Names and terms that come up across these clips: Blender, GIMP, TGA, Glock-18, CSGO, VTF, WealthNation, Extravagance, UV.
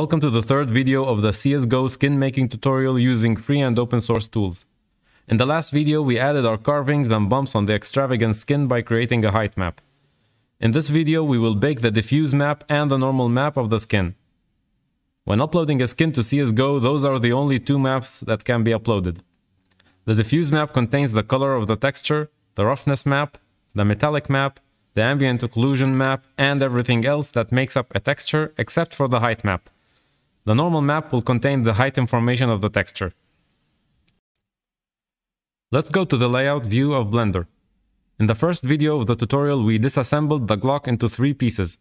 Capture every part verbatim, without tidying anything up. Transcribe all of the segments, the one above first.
Welcome to the third video of the C S G O skin making tutorial using free and open source tools. In the last video we added our carvings and bumps on the extravagant skin by creating a height map. In this video we will bake the diffuse map and the normal map of the skin. When uploading a skin to C S G O, those are the only two maps that can be uploaded. The diffuse map contains the color of the texture, the roughness map, the metallic map, the ambient occlusion map, and everything else that makes up a texture except for the height map. The normal map will contain the height information of the texture. Let's go to the layout view of Blender. In the first video of the tutorial, we disassembled the Glock into three pieces: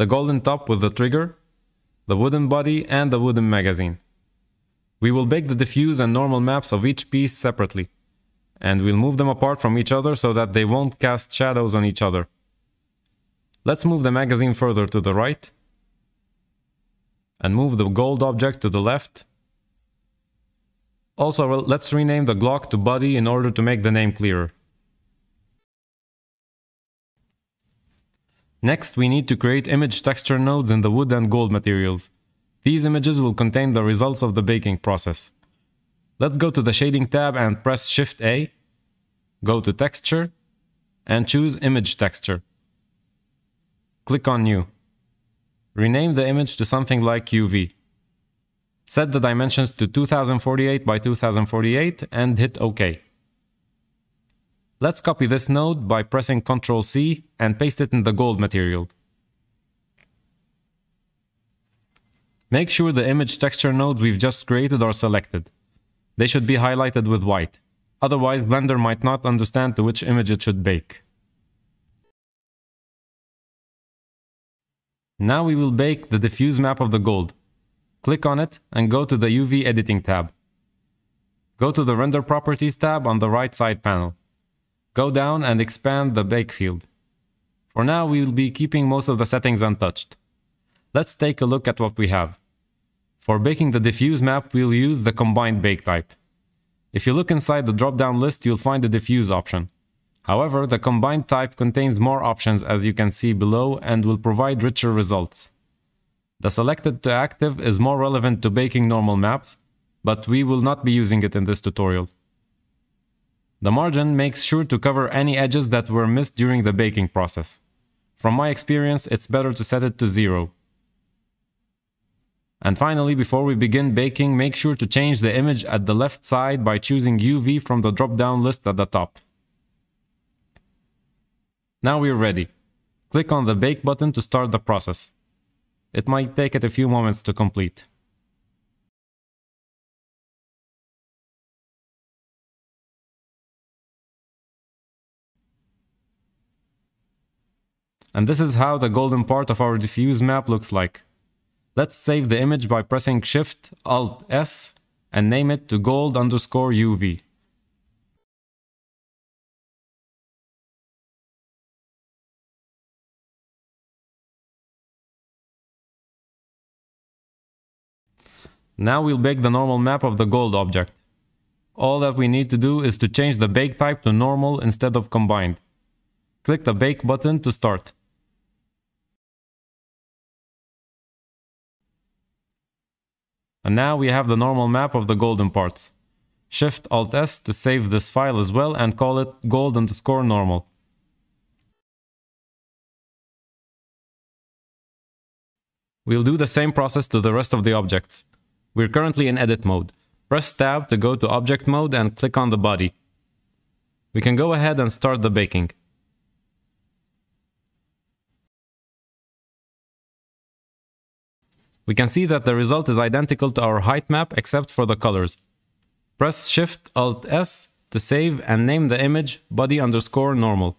the golden top with the trigger, the wooden body, and the wooden magazine. We will bake the diffuse and normal maps of each piece separately, and we'll move them apart from each other so that they won't cast shadows on each other. Let's move the magazine further to the right, and move the gold object to the left. Also, let's rename the Glock to body in order to make the name clearer. Next, we need to create image texture nodes in the wood and gold materials. These images will contain the results of the baking process. Let's go to the shading tab and press shift A, go to texture, and choose image texture. Click on new. Rename the image to something like U V. Set the dimensions to two thousand forty-eight by two thousand forty-eight and hit OK. Let's copy this node by pressing control C and paste it in the gold material. Make sure the image texture nodes we've just created are selected. They should be highlighted with white, otherwise Blender might not understand to which image it should bake. Now we will bake the diffuse map of the gold. Click on it and go to the U V editing tab. Go to the render properties tab on the right side panel. Go down and expand the bake field. For now we will be keeping most of the settings untouched. Let's take a look at what we have. For baking the diffuse map we'll use the combined bake type. If you look inside the drop-down list you'll find the diffuse option. However, the combined type contains more options as you can see below and will provide richer results. The selected to active is more relevant to baking normal maps, but we will not be using it in this tutorial. The margin makes sure to cover any edges that were missed during the baking process. From my experience, it's better to set it to zero. And finally, before we begin baking, make sure to change the image at the left side by choosing U V from the drop-down list at the top. Now we're ready. Click on the bake button to start the process. It might take it a few moments to complete. And this is how the golden part of our diffuse map looks like. Let's save the image by pressing shift alt S and name it to gold underscore U V. Now we'll bake the normal map of the gold object. All that we need to do is to change the bake type to normal instead of combined. Click the bake button to start. And now we have the normal map of the golden parts. shift alt S to save this file as well and call it gold underscore normal. We'll do the same process to the rest of the objects. We're currently in edit mode. Press tab to go to object mode and click on the body. We can go ahead and start the baking. We can see that the result is identical to our height map except for the colors. Press shift alt S to save and name the image body underscore normal.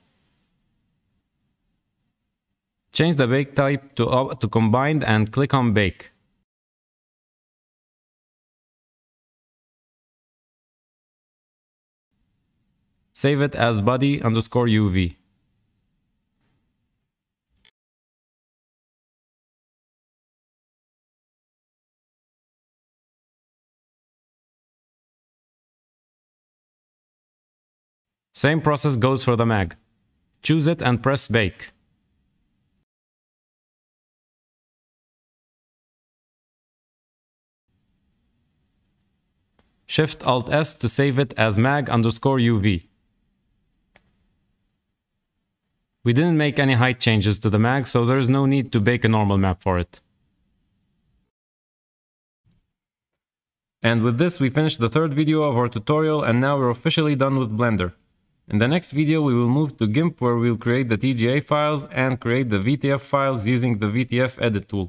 Change the bake type to, uh, to combined and click on bake. Save it as body underscore U V. Same process goes for the mag. Choose it and press bake. Shift-Alt-S to save it as mag underscore U V. We didn't make any height changes to the mag, so there is no need to bake a normal map for it. And with this, we finished the third video of our tutorial, and now we're officially done with Blender. In the next video, we will move to GIMP, where we'll create the T G A files and create the V T F files using the V T F edit tool.